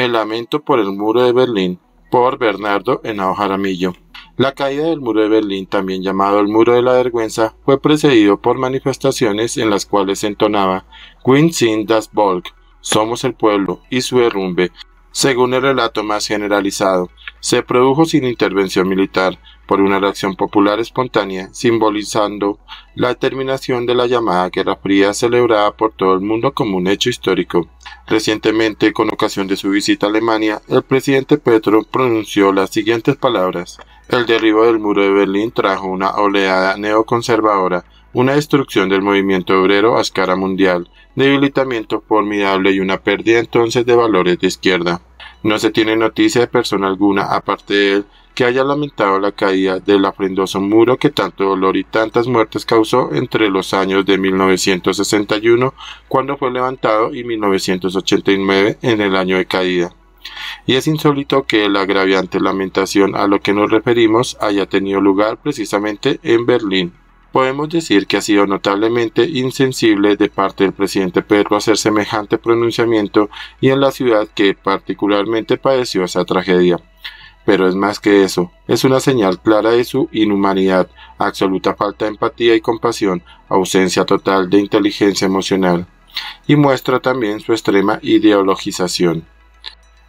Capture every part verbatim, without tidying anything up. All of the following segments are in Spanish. El lamento por el Muro de Berlín, por Bernardo Henao Jaramillo. La caída del Muro de Berlín, también llamado el Muro de la Vergüenza, fue precedido por manifestaciones en las cuales se entonaba Wir sind das Volk, somos el pueblo, y su derrumbe, según el relato más generalizado, se produjo sin intervención militar, por una reacción popular espontánea, simbolizando la terminación de la llamada Guerra Fría celebrada por todo el mundo como un hecho histórico. Recientemente, con ocasión de su visita a Alemania, el presidente Petro pronunció las siguientes palabras: el derribo del Muro de Berlín trajo una oleada neoconservadora, una destrucción del movimiento obrero a escala mundial, debilitamiento formidable y una pérdida entonces de valores de izquierda. No se tiene noticia de persona alguna, aparte de él, que haya lamentado la caída del afrentoso muro que tanto dolor y tantas muertes causó entre los años de mil novecientos sesenta y uno, cuando fue levantado, y mil novecientos ochenta y nueve, en el año de caída. Y es insólito que la agraviante lamentación a lo que nos referimos haya tenido lugar precisamente en Berlín. Podemos decir que ha sido notablemente insensible de parte del presidente Petro hacer semejante pronunciamiento y en la ciudad que particularmente padeció esa tragedia. Pero es más que eso, es una señal clara de su inhumanidad, absoluta falta de empatía y compasión, ausencia total de inteligencia emocional, y muestra también su extrema ideologización.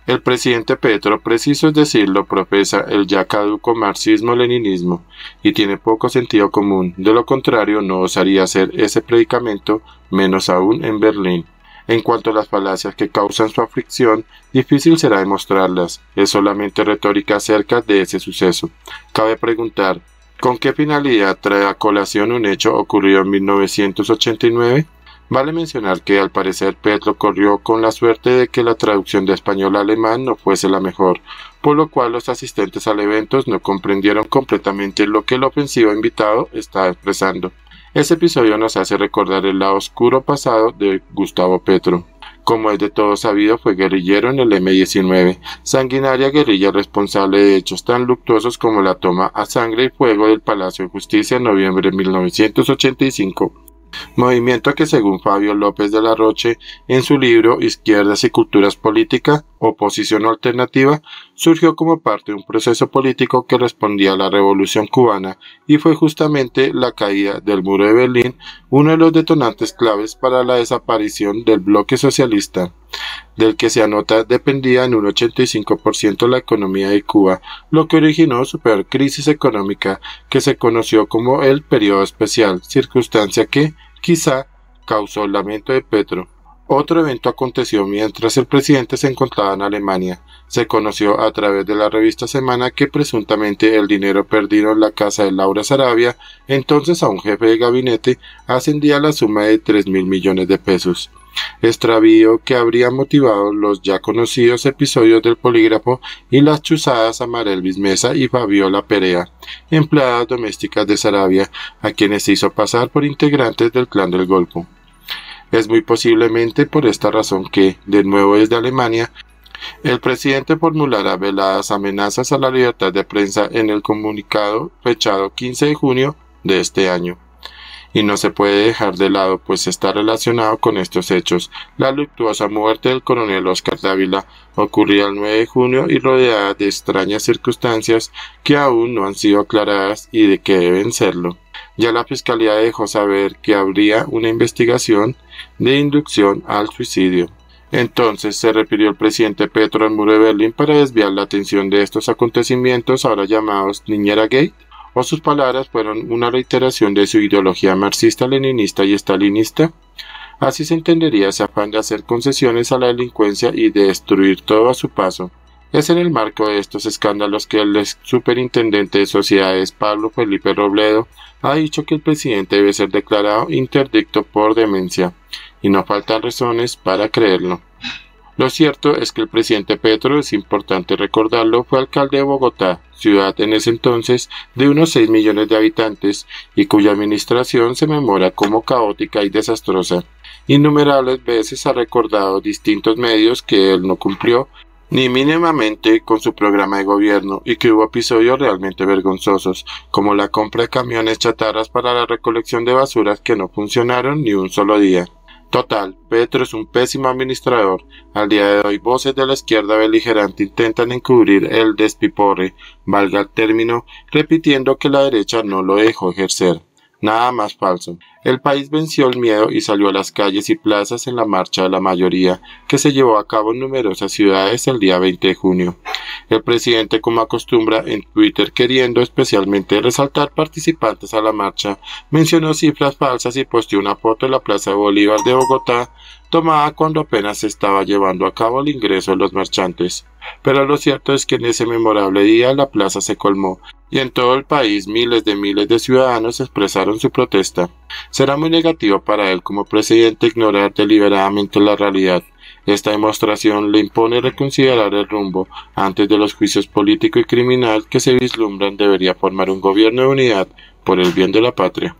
El presidente Petro, preciso es decirlo, profesa el ya caduco marxismo-leninismo y tiene poco sentido común, de lo contrario no osaría hacer ese predicamento, menos aún en Berlín. En cuanto a las falacias que causan su aflicción, difícil será demostrarlas, es solamente retórica acerca de ese suceso. Cabe preguntar, ¿con qué finalidad trae a colación un hecho ocurrido en mil novecientos ochenta y nueve? Vale mencionar que, al parecer, Petro corrió con la suerte de que la traducción de español a alemán no fuese la mejor, por lo cual los asistentes al evento no comprendieron completamente lo que el ofensivo invitado estaba expresando. Este episodio nos hace recordar el lado oscuro pasado de Gustavo Petro. Como es de todo sabido, fue guerrillero en el eme diecinueve, sanguinaria guerrilla responsable de hechos tan luctuosos como la toma a sangre y fuego del Palacio de Justicia en noviembre de mil novecientos ochenta y cinco. Movimiento que, según Fabio López de la Roche, en su libro Izquierdas y Culturas Políticas, Oposición Alternativa, surgió como parte de un proceso político que respondía a la Revolución Cubana y fue justamente la caída del Muro de Berlín uno de los detonantes claves para la desaparición del bloque socialista, del que se anota dependía en un ochenta y cinco por ciento la economía de Cuba, lo que originó su peor crisis económica, que se conoció como el Período Especial, circunstancia que, quizá, causó el lamento de Petro. Otro evento aconteció mientras el presidente se encontraba en Alemania. Se conoció a través de la revista Semana que presuntamente el dinero perdido en la casa de Laura Sarabia, entonces a un jefe de gabinete, ascendía a la suma de tres mil millones de pesos. Extravío que habría motivado los ya conocidos episodios del polígrafo y las chuzadas a Marelvis Mesa y Fabiola Perea, empleadas domésticas de Sarabia, a quienes se hizo pasar por integrantes del clan del Golfo. Es muy posiblemente por esta razón que, de nuevo desde Alemania, el presidente formulará veladas amenazas a la libertad de prensa en el comunicado fechado quince de junio de este año. Y no se puede dejar de lado, pues está relacionado con estos hechos, la luctuosa muerte del coronel Oscar Dávila, ocurrida el nueve de junio y rodeada de extrañas circunstancias que aún no han sido aclaradas y de que deben serlo. Ya la Fiscalía dejó saber que habría una investigación de inducción al suicidio. Entonces se refirió el presidente Petro al Muro de Berlín para desviar la atención de estos acontecimientos ahora llamados Niñera Gate, o sus palabras fueron una reiteración de su ideología marxista-leninista y estalinista. Así se entendería ese afán de hacer concesiones a la delincuencia y de destruir todo a su paso. Es en el marco de estos escándalos que el ex superintendente de sociedades Pablo Felipe Robledo ha dicho que el presidente debe ser declarado interdicto por demencia, y no faltan razones para creerlo. Lo cierto es que el presidente Petro, es importante recordarlo, fue alcalde de Bogotá, ciudad en ese entonces de unos seis millones de habitantes y cuya administración se memora como caótica y desastrosa. Innumerables veces ha recordado distintos medios que él no cumplió ni mínimamente con su programa de gobierno y que hubo episodios realmente vergonzosos, como la compra de camiones chatarras para la recolección de basuras que no funcionaron ni un solo día. Total, Petro es un pésimo administrador. Al día de hoy, voces de la izquierda beligerante intentan encubrir el despiporre, valga el término, repitiendo que la derecha no lo dejó ejercer. Nada más falso. El país venció el miedo y salió a las calles y plazas en la marcha de la mayoría, que se llevó a cabo en numerosas ciudades el día veinte de junio. El presidente, como acostumbra en Twitter, queriendo especialmente resaltar participantes a la marcha, mencionó cifras falsas y posteó una foto en la Plaza Bolívar de Bogotá, tomada cuando apenas se estaba llevando a cabo el ingreso de los marchantes. Pero lo cierto es que en ese memorable día la plaza se colmó, y en todo el país miles de miles de ciudadanos expresaron su protesta. Será muy negativo para él como presidente ignorar deliberadamente la realidad. Esta demostración le impone reconsiderar el rumbo. Antes de los juicios político y criminal que se vislumbran, debería formar un gobierno de unidad por el bien de la patria.